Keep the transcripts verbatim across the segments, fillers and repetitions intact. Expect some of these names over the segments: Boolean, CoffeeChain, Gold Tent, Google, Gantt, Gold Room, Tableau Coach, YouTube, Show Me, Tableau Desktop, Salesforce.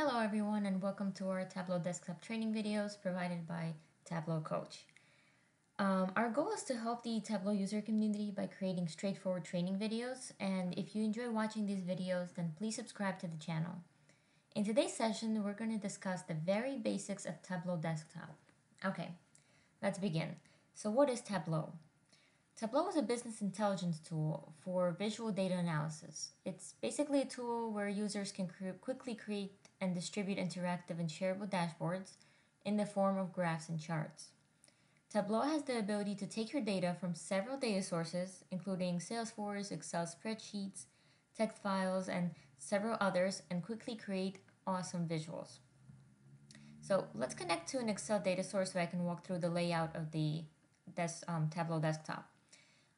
Hello everyone and welcome to our Tableau Desktop training videos provided by Tableau Coach. Um, our goal is to help the Tableau user community by creating straightforward training videos, and if you enjoy watching these videos, then please subscribe to the channel. In today's session, we're going to discuss the very basics of Tableau Desktop. Okay, let's begin. So what is Tableau? Tableau is a business intelligence tool for visual data analysis. It's basically a tool where users can cre quickly create and distribute interactive and shareable dashboards in the form of graphs and charts. Tableau has the ability to take your data from several data sources, including Salesforce, Excel spreadsheets, text files, and several others, and quickly create awesome visuals. So let's connect to an Excel data source so I can walk through the layout of the des um, Tableau desktop.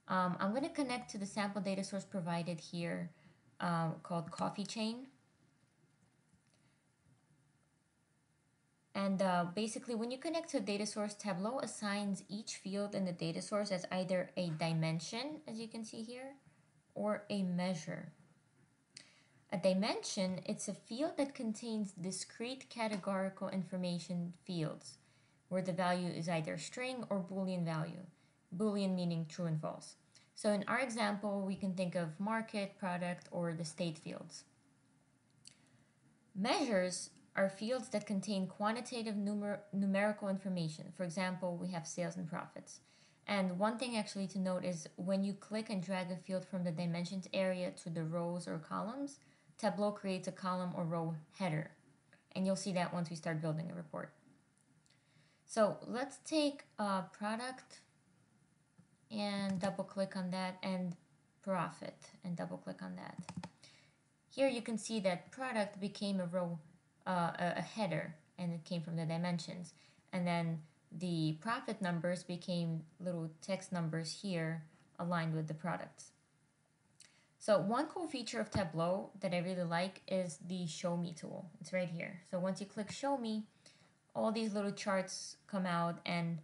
Um, I'm going to connect to the sample data source provided here um, called CoffeeChain. And uh, basically, when you connect to a data source, Tableau assigns each field in the data source as either a dimension, as you can see here, or a measure. A dimension, it's a field that contains discrete categorical information fields, where the value is either string or Boolean value. Boolean meaning true and false. So in our example, we can think of market, product, or the state fields. Measures are fields that contain quantitative numer numerical information. For example, we have sales and profits. And one thing actually to note is when you click and drag a field from the dimensions area to the rows or columns, Tableau creates a column or row header. And you'll see that once we start building a report. So let's take a product and double click on that, and profit and double click on that. Here you can see that product became a row Uh, a, a header, and it came from the dimensions, and then the profit numbers became little text numbers here aligned with the products. So one cool feature of Tableau that I really like is the show me tool. It's right here. So once you click show me, all these little charts come out, and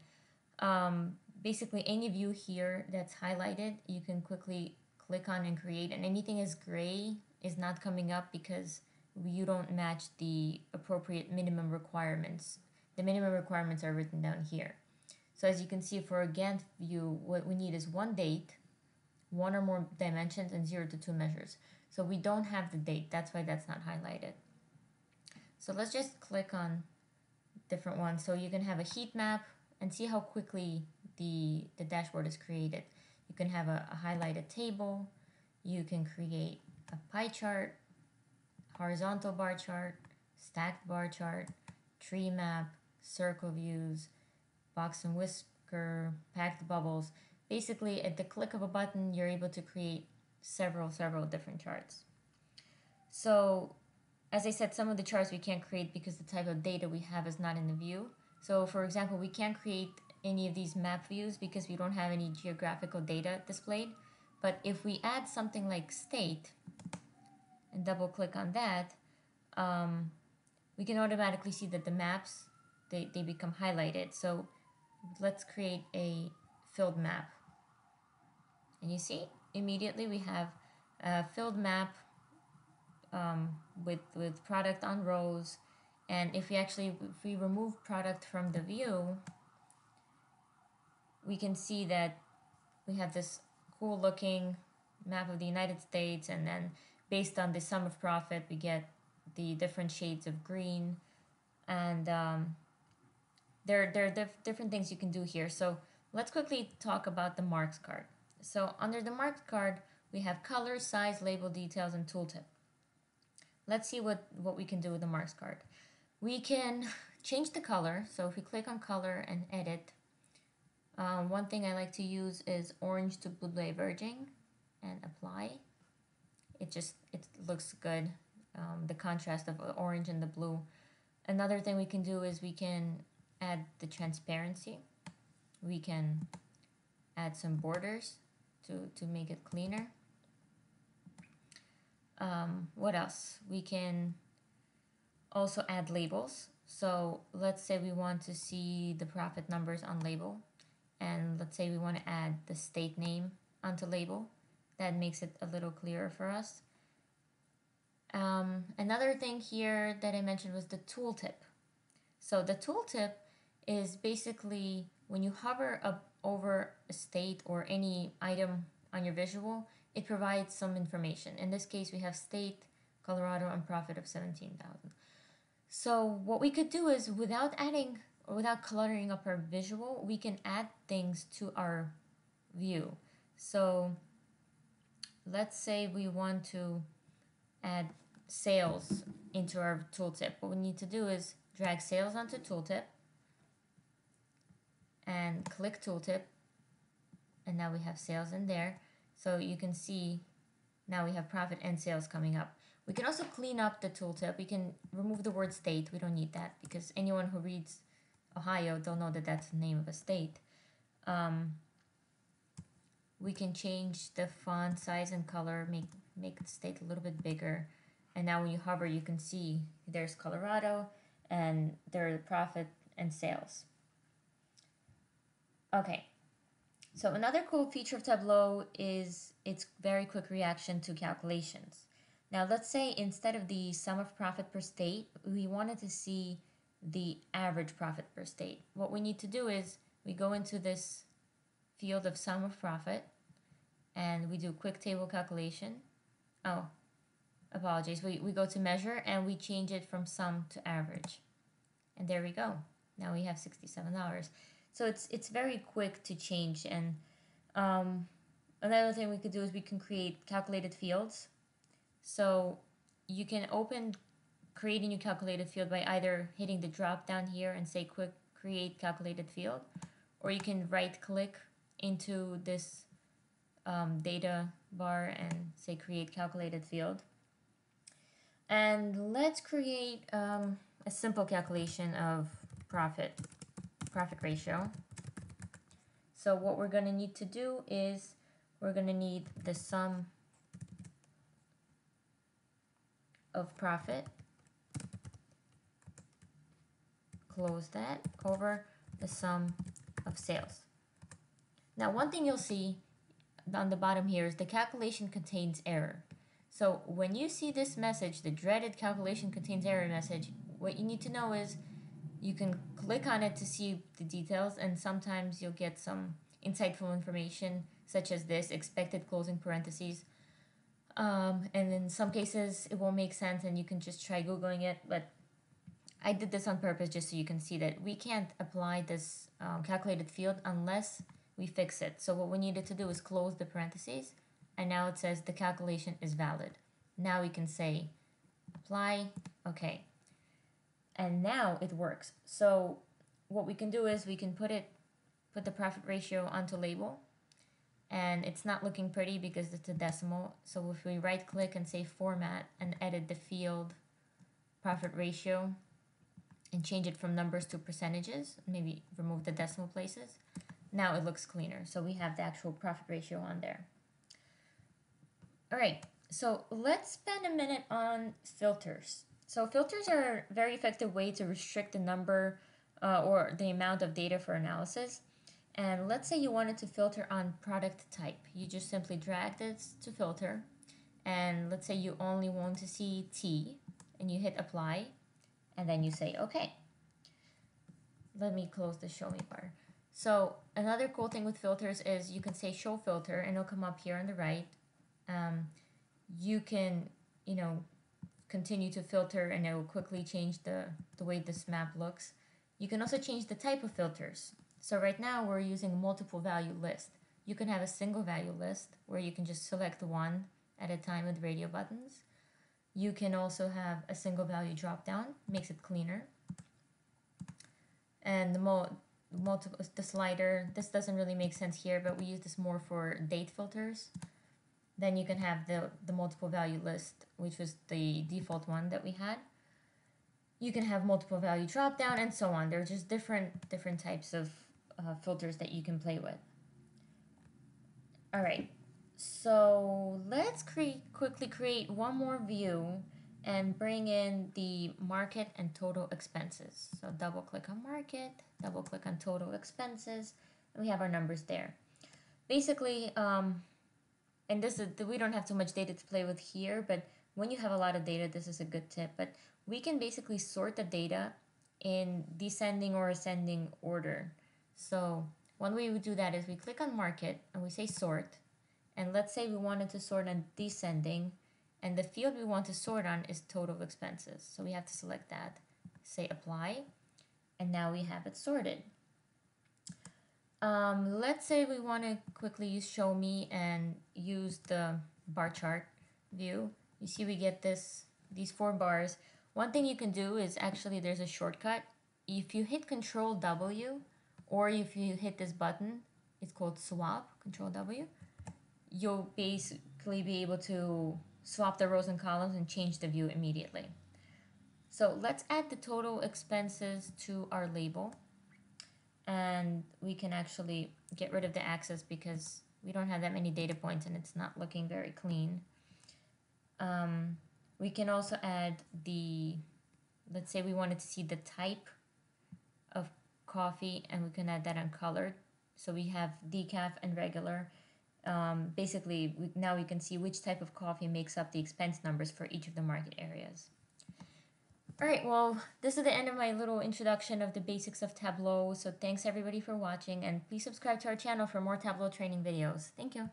um, basically any view here that's highlighted you can quickly click on and create, and anything is gray is not coming up because you don't match the appropriate minimum requirements. The minimum requirements are written down here. So as you can see, for a Gantt view, what we need is one date, one or more dimensions, and zero to two measures. So we don't have the date. That's why that's not highlighted. So let's just click on different ones. So you can have a heat map and see how quickly the, the dashboard is created. You can have a, a highlighted table. You can create a pie chart, horizontal bar chart, stacked bar chart, tree map, circle views, box and whisker, packed bubbles. Basically, at the click of a button, you're able to create several, several different charts. So, as I said, some of the charts we can't create because the type of data we have is not in the view. So, for example, we can't create any of these map views because we don't have any geographical data displayed. But if we add something like state, and double click on that, um, we can automatically see that the maps, they, they become highlighted. So let's create a filled map. And you see, immediately we have a filled map um, with, with product on rows. And if we actually, if we remove product from the view, we can see that we have this cool looking map of the United States, and then based on the sum of profit, we get the different shades of green, and um, there, there are diff different things you can do here. So let's quickly talk about the marks card. So under the marks card, we have color, size, label, details, and tooltip. Let's see what, what we can do with the marks card. We can change the color. So if we click on color and edit, um, one thing I like to use is orange to blue diverging and apply. It just, it looks good, um, the contrast of orange and the blue. Another thing we can do is we can add the transparency. We can add some borders to, to make it cleaner. Um, what else? We can also add labels. So let's say we want to see the profit numbers on label. And let's say we want to add the state name onto label. That makes it a little clearer for us. Um, another thing here that I mentioned was the tooltip. So the tooltip is basically when you hover up over a state or any item on your visual, it provides some information. In this case, we have state, Colorado, and profit of seventeen thousand. So what we could do is without adding or without cluttering up our visual, we can add things to our view. So let's say we want to add sales into our tooltip. What we need to do is drag sales onto tooltip and click tooltip, and now we have sales in there. So you can see now we have profit and sales coming up. We can also clean up the tooltip. We can remove the word state. We don't need that because anyone who reads Ohio, they'll know that that's the name of a state. Um, we can change the font size and color, make make the state a little bit bigger. And now when you hover, you can see there's Colorado and there are profit and sales. Okay, so another cool feature of Tableau is its very quick reaction to calculations. Now let's say instead of the sum of profit per state, we wanted to see the average profit per state. What we need to do is we go into this field of sum of profit and we do quick table calculation. Oh, apologies. We, we go to measure and we change it from sum to average. And there we go. Now we have sixty-seven dollars. So it's it's very quick to change. And um, another thing we could do is we can create calculated fields. So you can open, create a new calculated field by either hitting the drop down here and say quick create calculated field, or you can right click into this um, data bar and say create calculated field. And let's create um, a simple calculation of profit. Profit ratio. So what we're going to need to do is we're going to need the sum of profit, close that, over the sum of sales. Now one thing you'll see on the bottom here is the calculation contains error. So when you see this message, the dreaded calculation contains error message, what you need to know is you can click on it to see the details, and sometimes you'll get some insightful information such as this, expected closing parentheses. Um, and in some cases it won't make sense and you can just try Googling it, but I did this on purpose just so you can see that we can't apply this um, calculated field unless we fix it. So what we needed to do is close the parentheses, and now it says the calculation is valid. Now we can say apply, okay. And now it works. So what we can do is we can put it, put the profit ratio onto label, and it's not looking pretty because it's a decimal. So if we right click and say format and edit the field profit ratio and change it from numbers to percentages, maybe remove the decimal places, now it looks cleaner. So we have the actual profit ratio on there. All right, so let's spend a minute on filters. So filters are a very effective way to restrict the number uh, or the amount of data for analysis. And let's say you wanted to filter on product type. You just simply drag this to filter. And let's say you only want to see tea, and you hit apply. And then you say, okay. Let me close the show me bar. So another cool thing with filters is you can say show filter, and it'll come up here on the right. Um, you can, you know, continue to filter and it will quickly change the, the way this map looks. You can also change the type of filters. So right now we're using multiple value list. You can have a single value list where you can just select one at a time with radio buttons. You can also have a single value drop down, makes it cleaner. And the, mo multiple, the slider, this doesn't really make sense here, but we use this more for date filters. Then you can have the, the multiple value list, which was the default one that we had. You can have multiple value dropdown and so on. There are just different, different types of uh, filters that you can play with. All right, so let's cre- quickly create one more view and bring in the market and total expenses. So double click on market, double click on total expenses, and we have our numbers there. Basically, um, and this is, we don't have too much data to play with here, but when you have a lot of data, this is a good tip, but we can basically sort the data in descending or ascending order. So one way we do that is we click on market and we say sort, and let's say we wanted to sort on descending, and the field we want to sort on is total expenses. So we have to select that, say apply, and now we have it sorted. Um, let's say we want to quickly use show me and use the bar chart view. You see we get this these four bars. One thing you can do is actually there's a shortcut. If you hit Control W, or if you hit this button, it's called swap, Control W, you'll basically be able to swap the rows and columns and change the view immediately. So let's add the total expenses to our label, and we can actually get rid of the axis because we don't have that many data points and it's not looking very clean. Um, we can also add the, let's say we wanted to see the type of coffee, and we can add that on colored. So we have decaf and regular. Um, basically, we, now we can see which type of coffee makes up the expense numbers for each of the market areas. All right, well, this is the end of my little introduction of the basics of Tableau. So thanks everybody for watching, and please subscribe to our channel for more Tableau training videos. Thank you.